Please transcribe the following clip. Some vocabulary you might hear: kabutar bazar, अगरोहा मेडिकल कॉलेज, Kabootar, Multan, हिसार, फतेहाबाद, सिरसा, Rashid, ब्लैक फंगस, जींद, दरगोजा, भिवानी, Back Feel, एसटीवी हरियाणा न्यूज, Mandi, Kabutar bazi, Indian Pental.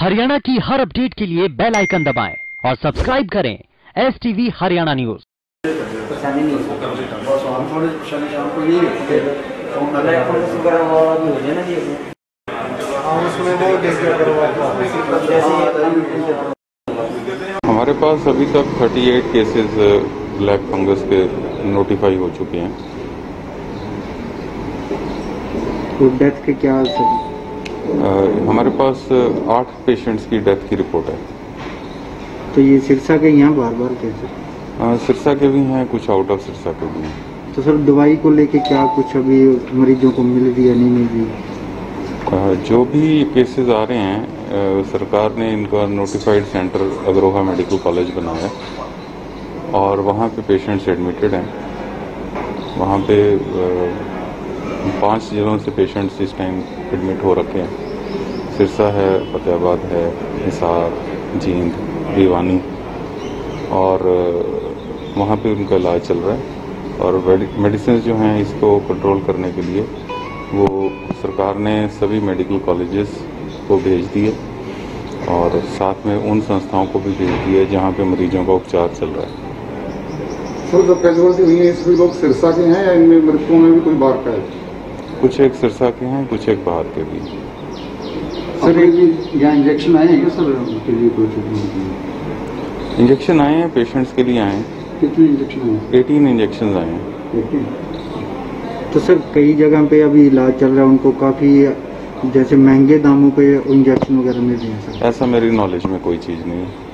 हरियाणा की हर अपडेट के लिए बेल आइकन दबाएं और सब्सक्राइब करें एसटीवी हरियाणा न्यूज। हमारे पास अभी तक 38 केसेस ब्लैक फंगस के नोटिफाई हो चुके हैं। तो डेथ के क्या हमारे पास 8 पेशेंट्स की डेथ की रिपोर्ट है। तो ये सिरसा के यहाँ बार कैसे सिरसा के भी हैं, कुछ आउट ऑफ सिरसा के भी हैं। तो सर दवाई को लेके क्या कुछ अभी मरीजों को मिल रही है, नहीं मिल रही? जो भी केसेस आ रहे हैं सरकार ने इनका notified centre अगरोहा मेडिकल कॉलेज बनाया और वहाँ पे पेशेंट्स एडमिटेड हैं। वहाँ पे 5 जिलों से पेशेंट्स इस टाइम एडमिट हो रखे हैं। सिरसा है, फतेहाबाद है, हिसार, जींद, भिवानी और वहाँ पे उनका इलाज चल रहा है। और मेडिसिन जो हैं इसको कंट्रोल करने के लिए वो सरकार ने सभी मेडिकल कॉलेजेस को भेज दिए और साथ में उन संस्थाओं को भी भेज दिए जहाँ पे मरीजों का उपचार चल रहा है। तो जो कैजुअलिटी हुई है इसमें लोग सिरसा के हैं या इनमें मृतकों में भी कोई बाहर का है? कुछ एक सिरसा के हैं, कुछ एक बाहर के भी। सर यहाँ इंजेक्शन आए हैं क्या सर उनके लिए? कुछ इंजेक्शन आए हैं पेशेंट्स के लिए आए हैं। कितने इंजेक्शन आए हैं? 18 इंजेक्शन आए हैं। 18। तो सर कई जगह पे अभी इलाज चल रहा है, उनको काफ़ी जैसे महंगे दामों पर इंजेक्शन वगैरह मिल रहे हैं। ऐसा मेरी नॉलेज में कोई चीज़ नहीं है।